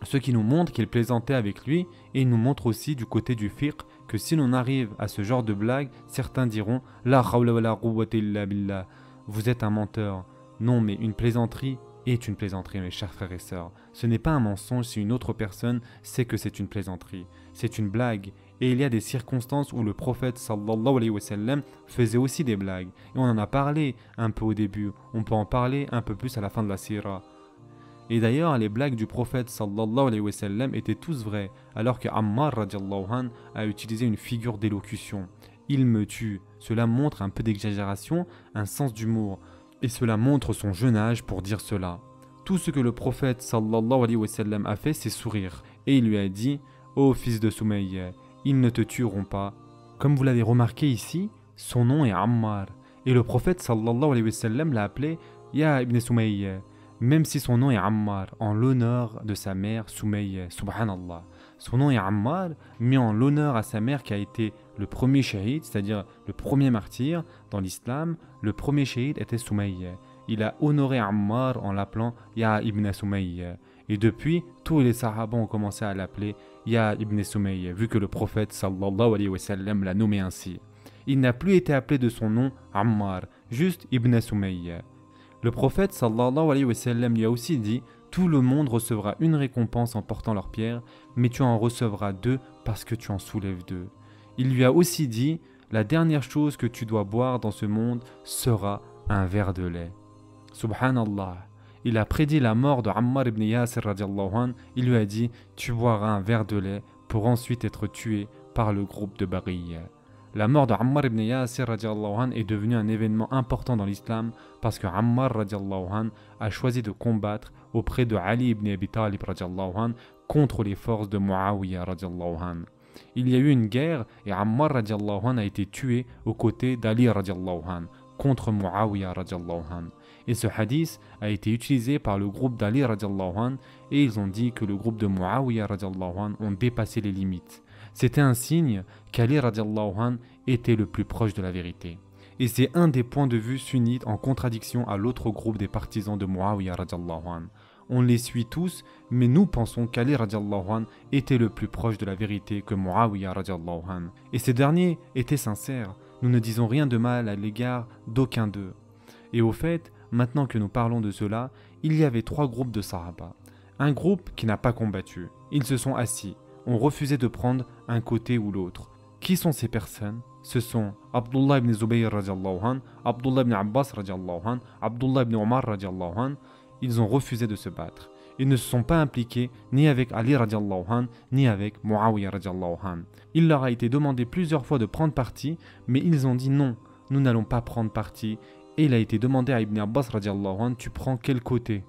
Ce qui nous montre qu'il plaisantait avec lui, et il nous montre aussi du côté du fiqh que si l'on arrive à ce genre de blague, certains diront « La hawla wa la quwwata illa billah » vous êtes un menteur. Non, mais une plaisanterie est une plaisanterie, mes chers frères et sœurs. Ce n'est pas un mensonge si une autre personne sait que c'est une plaisanterie. C'est une blague. Et il y a des circonstances où le prophète sallallahu alayhi wa sallam faisait aussi des blagues. Et on en a parlé un peu au début. On peut en parler un peu plus à la fin de la sira. Et d'ailleurs, les blagues du prophète sallallahu alayhi wa sallam étaient tous vraies, alors que Ammar radiallahu anh a utilisé une figure d'élocution. Il me tue. Cela montre un peu d'exagération, un sens d'humour. Et cela montre son jeune âge pour dire cela. Tout ce que le prophète sallallahu alayhi wa sallam a fait, c'est sourire. Et il lui a dit « Ô fils de Soumaïa, ils ne te tueront pas. » Comme vous l'avez remarqué ici, son nom est Ammar. Et le prophète sallallahu alayhi wa sallam l'a appelé « Ya ibn Soumaïa ». Même si son nom est Ammar, en l'honneur de sa mère Soumayyah, subhanallah. Son nom est Ammar, mais en l'honneur à sa mère qui a été le premier shahid, c'est-à-dire le premier martyr dans l'islam, le premier shahid était Soumayyah. Il a honoré Ammar en l'appelant Ya ibn Soumayyah. Et depuis, tous les sahaba ont commencé à l'appeler Ya ibn Soumayyah, vu que le prophète sallallahu alayhi wa sallam l'a nommé ainsi. Il n'a plus été appelé de son nom Ammar, juste Ibn Soumayyah. Le prophète sallallahu alayhi wa sallam lui a aussi dit « Tout le monde recevra une récompense en portant leurs pierres, mais tu en recevras deux parce que tu en soulèves deux. » Il lui a aussi dit « La dernière chose que tu dois boire dans ce monde sera un verre de lait. » Subhanallah, il a prédit la mort de Ammar ibn Yasir radiallahu anh. Il lui a dit « Tu boiras un verre de lait pour ensuite être tué par le groupe de Bariyah. » La mort de Ammar ibn Yasir radiallahu anh est devenue un événement important dans l'islam parce que Ammar radiallahu anh a choisi de combattre auprès de Ali ibn Abi Talib radiallahu anh contre les forces de Muawiyah radiallahu anh. Il y a eu une guerre et Ammar radiallahu anh a été tué aux côtés d'Ali radiallahu anh contre Muawiyah radiallahu anh. Et ce hadith a été utilisé par le groupe d'Ali radiallahu anh et ils ont dit que le groupe de Muawiyah radiallahu anh ont dépassé les limites. C'était un signe qu'Ali radiallahu anh était le plus proche de la vérité. Et c'est un des points de vue sunnites en contradiction à l'autre groupe des partisans de Muawiyah radiallahu anh. On les suit tous, mais nous pensons qu'Ali radiallahu anh était le plus proche de la vérité que Muawiyah radiallahu anh. Et ces derniers étaient sincères. Nous ne disons rien de mal à l'égard d'aucun d'eux. Et au fait, maintenant que nous parlons de cela, il y avait trois groupes de Sahaba. Un groupe qui n'a pas combattu. Ils se sont assis. On refusait de prendre un côté ou l'autre. Qui sont ces personnes? Ce sont Abdullah ibn Zubayr radiallahu anh, Abdullah ibn Abbas radiallahu anh, Abdullah ibn Omar radiallahu anh. Ils ont refusé de se battre. Ils ne se sont pas impliqués ni avec Ali radiallahu anh, ni avec Muawiyah radiallahu anh. Il leur a été demandé plusieurs fois de prendre parti, mais ils ont dit non, nous n'allons pas prendre parti. Et il a été demandé à Ibn Abbas radiallahu anh, tu prends quel côté?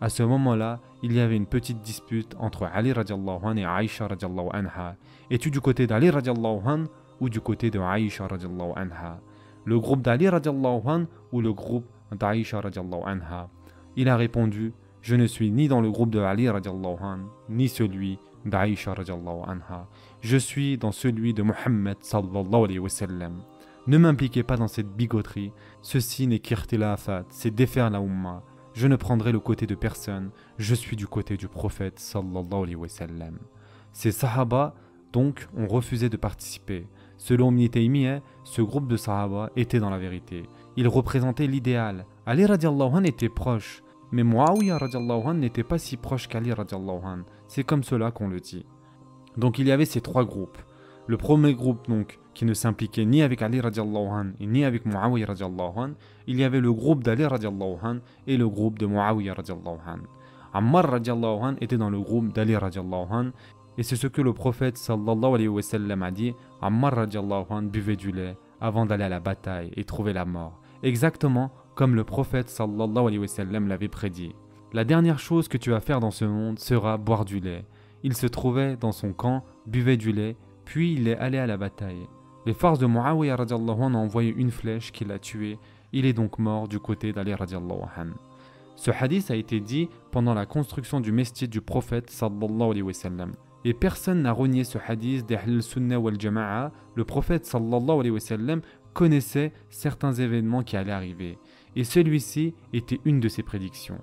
À ce moment-là, il y avait une petite dispute entre Ali radiallahu anh et Aisha radiallahu anha. Es-tu du côté d'Ali radiallahu anh ou du côté de Aisha radiallahu anha? Le groupe d'Ali radiallahu anh ou le groupe d'Aisha radiallahu anha? Il a répondu, je ne suis ni dans le groupe de Ali radiallahu anh, ni celui d'Aïcha radiallahu anha, je suis dans celui de Muhammad sallallahu alayhi wa sallam. Ne m'impliquez pas dans cette bigoterie, ceci n'est qu'irtilafat, c'est défaire la umma. Je ne prendrai le côté de personne, je suis du côté du prophète sallallahu alayhi wa sallam. Ces sahaba donc ont refusé de participer. Selon Ibn Taymiyyah, ce groupe de sahaba était dans la vérité. Ils représentaient l'idéal. Ali radiallahu anh était proche, mais Muawiyah radiallahu anh n'était pas si proche qu'Ali radiallahu anh. C'est comme cela qu'on le dit. Donc il y avait ces trois groupes. Le premier groupe donc qui ne s'impliquait ni avec Ali radiallahu anh et ni avec Muawiyah radiallahu anh. Il y avait le groupe d'Ali radiallahu anh et le groupe de Muawiyah radiallahu anh. Ammar radiallahu anh était dans le groupe d'Ali radiallahu anh. Et c'est ce que le prophète sallallahu alayhi wa sallam a dit, Ammar radiallahu anh buvait du lait avant d'aller à la bataille et trouver la mort. Exactement comme le prophète sallallahu alayhi wa sallam l'avait prédit. La dernière chose que tu vas faire dans ce monde sera boire du lait. Il se trouvait dans son camp, buvait du lait, puis il est allé à la bataille. Les forces de Muawiyah radiallahu anh ont envoyé une flèche qui l'a tué. Il est donc mort du côté d'Ali radiallahu anh. Ce hadith a été dit pendant la construction du mesjid du prophète sallallahu alayhi wa sallam. Et personne n'a renié ce hadith d'Ahl Sunnah wal Jama'a. Le prophète sallallahu alayhi wa sallam connaissait certains événements qui allaient arriver. Et celui-ci était une de ses prédictions.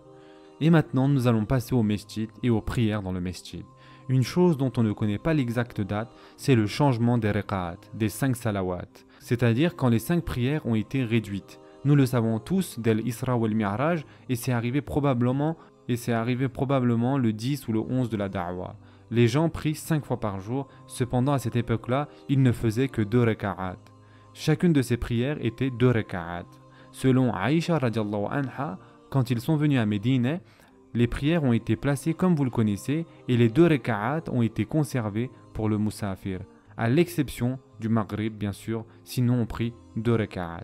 Et maintenant nous allons passer au mesjid et aux prières dans le mesjid. Une chose dont on ne connaît pas l'exacte date, c'est le changement des riqa'at, des 5 salawat. C'est-à-dire quand les 5 prières ont été réduites. Nous le savons tous dès l'Isra wal Mi'raj et c'est arrivé probablement le 10 ou le 11 de la da'wa. Les gens prient 5 fois par jour, cependant à cette époque-là, ils ne faisaient que 2 raka'at. Chacune de ces prières était 2 raka'at. Selon Aisha radiallahu anha, quand ils sont venus à Médine, les prières ont été placées comme vous le connaissez et les 2 raka'at ont été conservées pour le musafir, à l'exception du Maghrib bien sûr, sinon on prie 2 raka'at.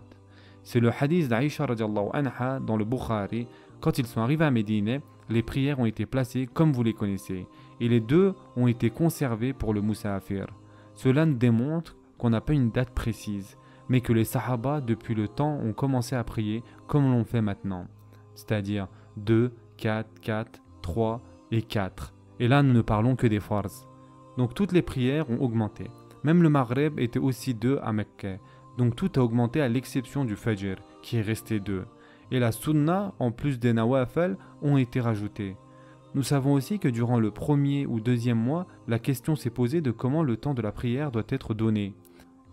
C'est le hadith d'Aisha radiallahu anha dans le Bukhari. Quand ils sont arrivés à Médine, les prières ont été placées comme vous les connaissez et les 2 ont été conservées pour le musafir. Cela nous démontre qu'on n'a pas une date précise, mais que les sahaba depuis le temps ont commencé à prier comme l'on fait maintenant, c'est-à-dire 2, 4, 4, 3 et 4. Et là nous ne parlons que des farz. Donc toutes les prières ont augmenté, même le Maghreb était aussi 2 à Mecca, donc tout a augmenté à l'exception du Fajr qui est resté 2. Et la sunna, en plus des nawafal, ont été rajoutées. Nous savons aussi que durant le premier ou deuxième mois, la question s'est posée de comment le temps de la prière doit être donné.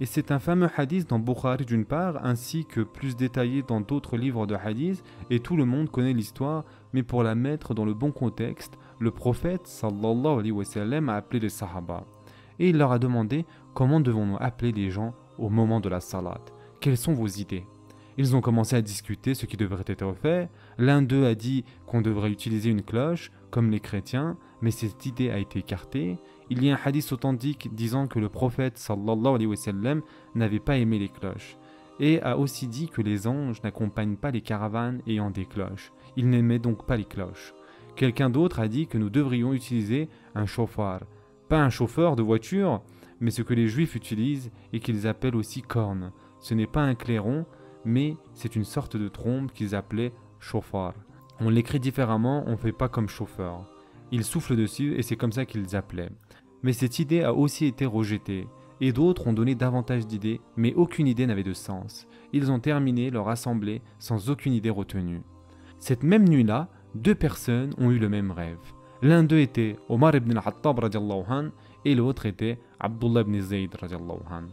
Et c'est un fameux hadith dans Bukhari d'une part, ainsi que plus détaillé dans d'autres livres de hadith, et tout le monde connaît l'histoire, mais pour la mettre dans le bon contexte, le prophète sallallahu alayhi wa sallam a appelé les sahaba. Et il leur a demandé comment devons-nous appeler les gens au moment de la salat. Quelles sont vos idées? Ils ont commencé à discuter ce qui devrait être fait. L'un d'eux a dit qu'on devrait utiliser une cloche, comme les chrétiens, mais cette idée a été écartée. Il y a un hadith authentique disant que le prophète sallallahu alayhi wa sallam n'avait pas aimé les cloches, et a aussi dit que les anges n'accompagnent pas les caravanes ayant des cloches. Il n'aimait donc pas les cloches. Quelqu'un d'autre a dit que nous devrions utiliser un chauffard. Pas un chauffeur de voiture, mais ce que les juifs utilisent et qu'ils appellent aussi corne. Ce n'est pas un clairon, mais c'est une sorte de trompe qu'ils appelaient chauffard. On l'écrit différemment, on ne fait pas comme chauffeur. Ils soufflent dessus et c'est comme ça qu'ils appelaient. Mais cette idée a aussi été rejetée. Et d'autres ont donné davantage d'idées, mais aucune idée n'avait de sens. Ils ont terminé leur assemblée sans aucune idée retenue. Cette même nuit-là, 2 personnes ont eu le même rêve. L'un d'eux était Omar ibn al-Hattab radiallahu anh, et l'autre était Abdullah ibn Zayd radiallahu anh.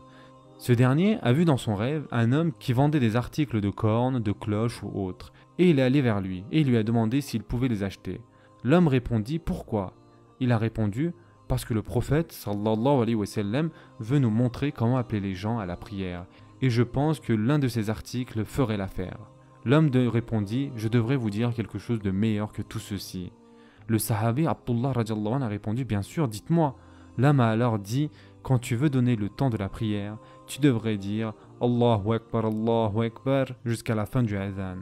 Ce dernier a vu dans son rêve un homme qui vendait des articles de cornes, de cloches ou autres, et il est allé vers lui et il lui a demandé s'il pouvait les acheter. L'homme répondit « Pourquoi ?» Il a répondu « Parce que le prophète sallallahu alayhi wa sallam veut nous montrer comment appeler les gens à la prière, et je pense que l'un de ces articles ferait l'affaire. » L'homme répondit « Je devrais vous dire quelque chose de meilleur que tout ceci. » Le sahabi Abdullah radiallahu anh a répondu « Bien sûr, dites-moi. » L'homme a alors dit « Quand tu veux donner le temps de la prière, tu devrais dire « Allahu Akbar » jusqu'à la fin du Adhan. »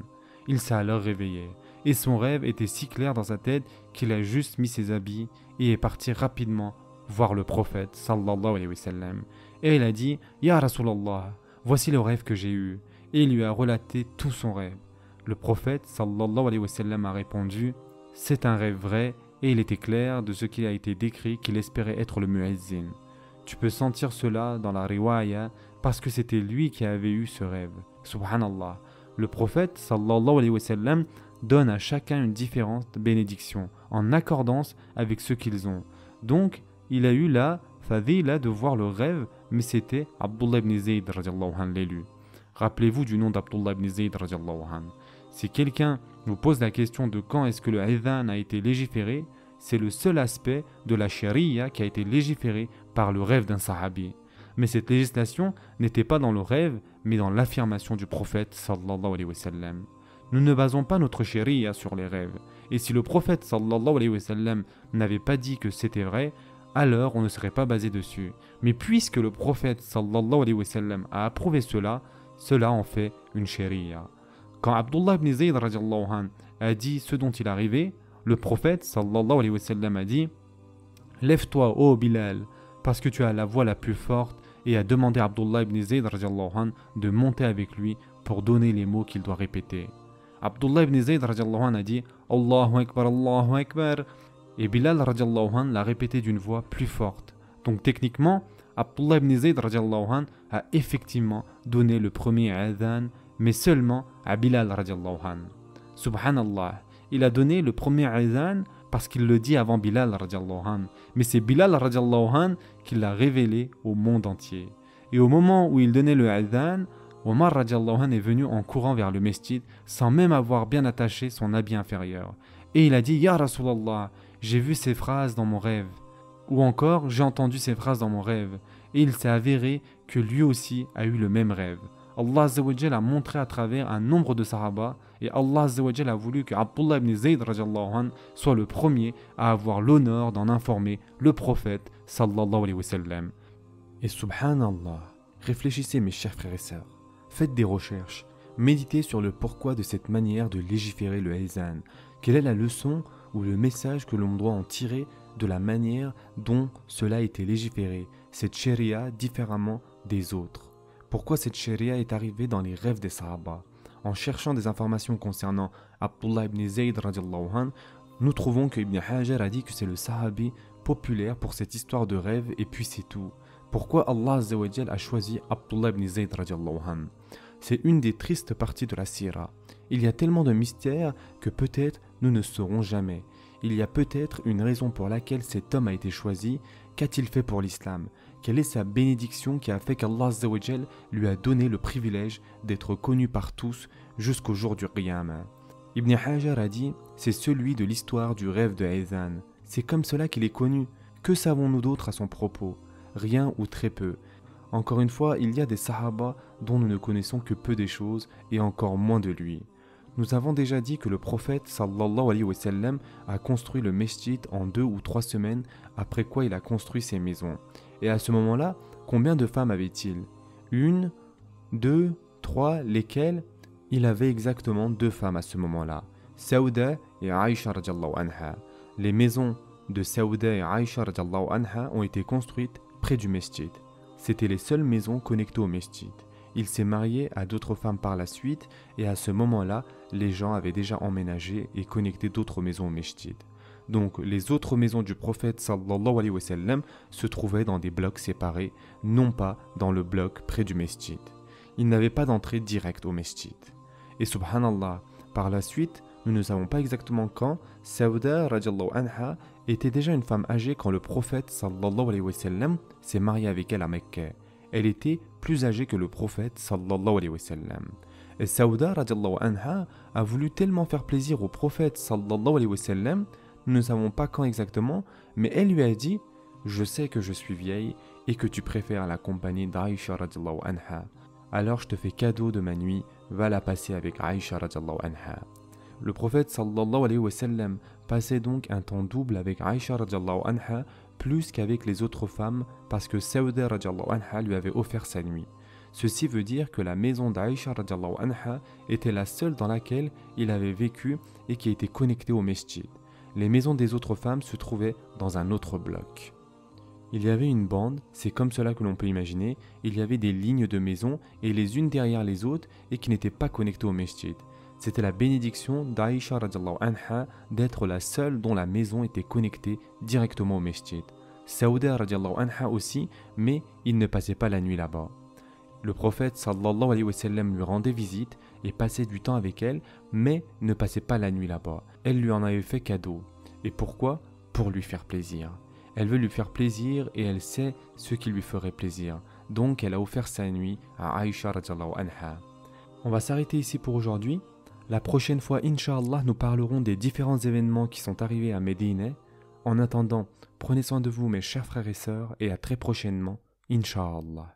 Il s'est alors réveillé, et son rêve était si clair dans sa tête qu'il a juste mis ses habits et est parti rapidement voir le prophète sallallahu alayhi wa sallam. Et il a dit « Ya Rasulallah, voici le rêve que j'ai eu. » Et il lui a relaté tout son rêve. Le prophète sallallahu alayhi wa sallam a répondu « C'est un rêve vrai et il était clair de ce qui a été décrit qu'il espérait être le muezzin. Tu peux sentir cela dans la riwaya parce que c'était lui qui avait eu ce rêve. Subhanallah, le prophète sallallahu alayhi wa sallam donne à chacun une différente bénédiction en accordance avec ce qu'ils ont. Donc, il a eu la fadila de voir le rêve, mais c'était Abdullah ibn Zayd radhiyallahu anhu l'élu. Rappelez-vous du nom d'Abdullah ibn Zayd radhiyallahu anhu. Si quelqu'un nous pose la question de quand est-ce que le adhan a été légiféré, c'est le seul aspect de la sharia qui a été légiféré par le rêve d'un sahabi. Mais cette législation n'était pas dans le rêve, mais dans l'affirmation du prophète sallallahu alayhi wa sallam. Nous ne basons pas notre sharia sur les rêves. Et si le prophète sallallahu alayhi wa sallam n'avait pas dit que c'était vrai, alors on ne serait pas basé dessus. Mais puisque le prophète sallallahu alayhi wa sallam a approuvé cela, cela en fait une sharia. Quand Abdullah ibn Zayd radhiyallahu anhu a dit ce dont il arrivait, le prophète sallallahu alayhi wa sallam a dit « Lève-toi, ô Bilal, parce que tu as la voix la plus forte » et a demandé à Abdullah ibn Zayd radhiyallahu anhu de monter avec lui pour donner les mots qu'il doit répéter. Abdullah ibn Zayd radhiyallahu anhu a dit « Allahu Akbar, Allahu Akbar » et Bilal radhiyallahu anhu l'a répété d'une voix plus forte. Donc techniquement, Abdullah ibn Zayd radhiyallahu anhu a effectivement donné le premier adhan, mais seulement à Bilal radhiyallahu anhu. Subhanallah, il a donné le premier adhan parce qu'il le dit avant Bilal radhiyallahu anhu, mais c'est Bilal radhiyallahu anhu qui l'a révélé au monde entier. Et au moment où il donnait le adhan, Omar radhiyallahu anhu est venu en courant vers le mesjid sans même avoir bien attaché son habit inférieur. Et il a dit « Ya Rasulallah, j'ai vu ces phrases dans mon rêve » ou encore « J'ai entendu ces phrases dans mon rêve » et il s'est avéré que lui aussi a eu le même rêve. Allah Azza wa Jal a montré à travers un nombre de sahaba et Allah Azza wa Jal a voulu que Abdullah ibn Zayd radhiyallahu anhu soit le premier à avoir l'honneur d'en informer le prophète sallallahu alayhi wa sallam. Et subhanallah, réfléchissez mes chers frères et sœurs, faites des recherches, méditez sur le pourquoi de cette manière de légiférer le adhan. Quelle est la leçon ou le message que l'on doit en tirer de la manière dont cela a été légiféré, cette sharia différemment des autres? Pourquoi cette sharia est arrivée dans les rêves des sahaba? En cherchant des informations concernant Abdullah ibn Zayd radhiyallahu anhu, nous trouvons que Ibn Hajar a dit que c'est le sahabi populaire pour cette histoire de rêve et puis c'est tout. Pourquoi Allah Azza wa Jal a choisi Abdullah ibn Zayd radhiyallahu anhu? C'est une des tristes parties de la sira. Il y a tellement de mystères que peut-être nous ne saurons jamais. Il y a peut-être une raison pour laquelle cet homme a été choisi. Qu'a-t-il fait pour l'islam? Quelle est sa bénédiction qui a fait qu'Allah Azza wa Jal lui a donné le privilège d'être connu par tous jusqu'au jour du Qiyamah? Ibn Hajar a dit « C'est celui de l'histoire du rêve de Adhan. C'est comme cela qu'il est connu. Que savons-nous d'autre à son propos? Rien ou très peu. Encore une fois, il y a des sahaba dont nous ne connaissons que peu des choses et encore moins de lui. Nous avons déjà dit que le prophète sallallahu alayhi wa sallam a construit le mesjid en 2 ou 3 semaines, après quoi il a construit ses maisons. Et à ce moment-là, combien de femmes avait-il? 1, 2, 3, lesquelles? Il avait exactement 2 femmes à ce moment-là, Saouda et Aisha radhiyallahu anha. Les maisons de Saouda et Aisha radhiyallahu anha ont été construites près du mesjid. C'étaient les seules maisons connectées au mesjid. Il s'est marié à d'autres femmes par la suite et à ce moment-là, les gens avaient déjà emménagé et connecté d'autres maisons au mesjid. Donc les autres maisons du prophète sallallahu alayhi wa sallam se trouvaient dans des blocs séparés, non pas dans le bloc près du mesjid. Ils n'avaient pas d'entrée directe au mesjid. Et subhanallah, par la suite, nous ne savons pas exactement quand, Saouda radhiyallahu anha était déjà une femme âgée quand le prophète sallallahu alayhi wa sallam s'est marié avec elle à Mecca. Elle était plus âgée que le prophète sallallahu alayhi wa sallam. Et Saouda radhiyallahu anha a voulu tellement faire plaisir au prophète sallallahu alayhi wa sallam, nous ne savons pas quand exactement, mais elle lui a dit « Je sais que je suis vieille et que tu préfères la compagnie d'Aïcha radhiyallahu anha. Alors je te fais cadeau de ma nuit, va la passer avec Aïcha radhiyallahu anha. » Le prophète sallallahu alayhi wa sallam passait donc un temps double avec Aïcha radhiyallahu anha plus qu'avec les autres femmes parce que Saouda radhiyallahu anha lui avait offert sa nuit. Ceci veut dire que la maison d'Aïcha radhiyallahu anha était la seule dans laquelle il avait vécu et qui était connectée au mesjid. Les maisons des autres femmes se trouvaient dans un autre bloc. Il y avait une bande, c'est comme cela que l'on peut imaginer, il y avait des lignes de maisons et les unes derrière les autres et qui n'étaient pas connectées au mesjid. C'était la bénédiction d'Aïcha radiallahu anha d'être la seule dont la maison était connectée directement au masjid. Saouda radiallahu anha aussi, mais il ne passait pas la nuit là-bas. Le prophète sallallahu alayhi wa sallam lui rendait visite et passait du temps avec elle, mais ne passait pas la nuit là-bas. Elle lui en avait fait cadeau. Et pourquoi? Pour lui faire plaisir. Elle veut lui faire plaisir et elle sait ce qui lui ferait plaisir. Donc elle a offert sa nuit à Aïcha radiallahu anha. On va s'arrêter ici pour aujourd'hui. La prochaine fois, Inch'Allah, nous parlerons des différents événements qui sont arrivés à Médine. En attendant, prenez soin de vous mes chers frères et sœurs et à très prochainement, Inch'Allah.